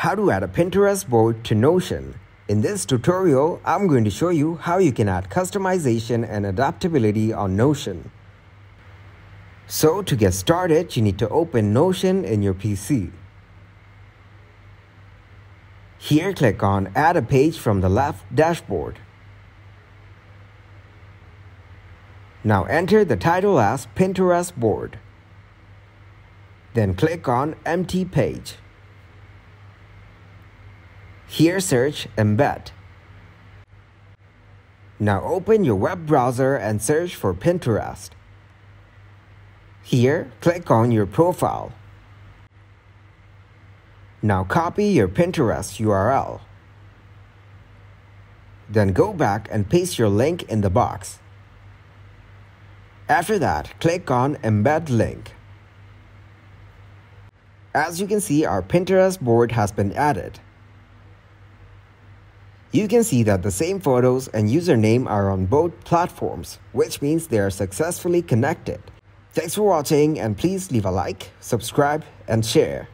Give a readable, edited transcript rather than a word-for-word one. How to add a Pinterest board to Notion. In this tutorial, I'm going to show you how you can add customization and adaptability on Notion. So to get started, you need to open Notion in your PC. Here, click on Add a Page from the left dashboard. Now enter the title as Pinterest board. Then click on Empty Page. Here search Embed. Now open your web browser and search for Pinterest. Here, click on your profile. Now copy your Pinterest URL. Then go back and paste your link in the box. After that, click on Embed Link. As you can see, our Pinterest board has been added. You can see that the same photos and username are on both platforms, which means they are successfully connected. Thanks for watching, and please leave a like, subscribe, and share.